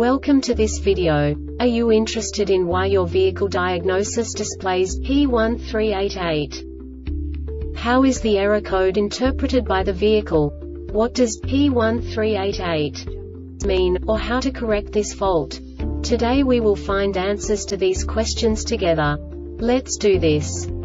Welcome to this video. Are you interested in why your vehicle diagnosis displays P1388? How is the error code interpreted by the vehicle? What does P1388 mean, or how to correct this fault? Today we will find answers to these questions together. Let's do this.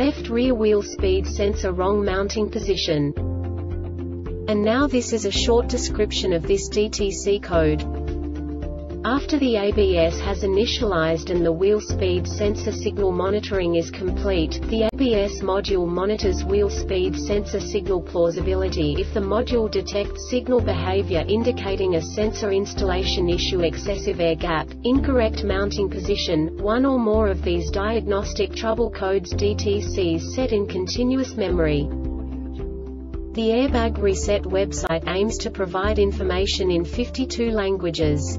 left rear wheel speed sensor wrong mounting position. And now this is a short description of this DTC code. After the ABS has initialized and the wheel speed sensor signal monitoring is complete, the ABS module monitors wheel speed sensor signal plausibility. If the module detects signal behavior indicating a sensor installation issue, excessive air gap, incorrect mounting position, one or more of these diagnostic trouble codes DTCs set in continuous memory. The Airbag Reset website aims to provide information in 52 languages.